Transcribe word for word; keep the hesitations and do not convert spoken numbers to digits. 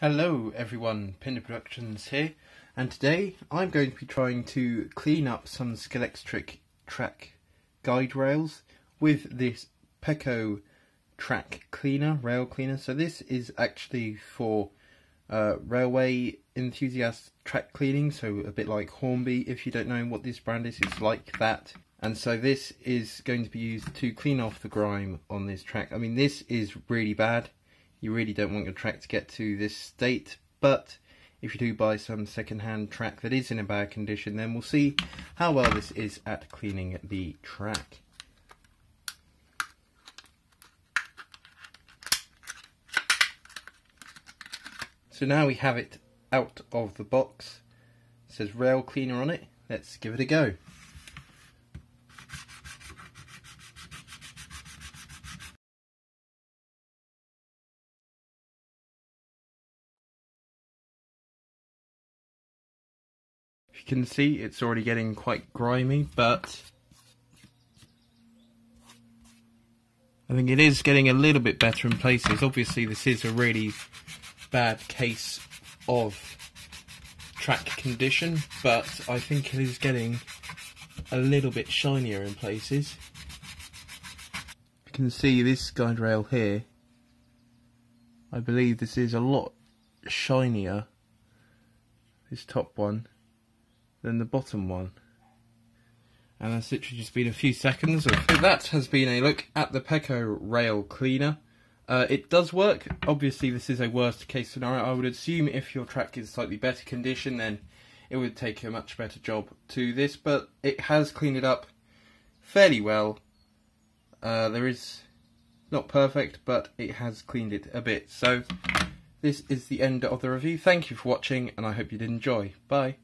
Hello everyone, Pinder Productions here, and today I'm going to be trying to clean up some Scalextric track guide rails with this Peco track cleaner, rail cleaner. So this is actually for uh, railway enthusiast track cleaning, so a bit like Hornby. If you don't know what this brand is, it's like that. And so this is going to be used to clean off the grime on this track. I mean, this is really bad. You really don't want your track to get to this state, but if you do buy some second-hand track that is in a bad condition, then we'll see how well this is at cleaning the track. So now we have it out of the box. It says rail cleaner on it. Let's give it a go. You can see it's already getting quite grimy, but I think it is getting a little bit better in places. Obviously this is a really bad case of track condition, but I think it is getting a little bit shinier in places. You can see this guide rail here, I believe this is a lot shinier, this top one, than the bottom one. And that's literally just been a few seconds. So that has been a look at the Peco rail cleaner. Uh, it does work. Obviously this is a worst case scenario. I would assume if your track is slightly better condition, then it would take a much better job to this, but it has cleaned it up fairly well. Uh, there is not perfect, but it has cleaned it a bit. So this is the end of the review. Thank you for watching, and I hope you did enjoy. Bye.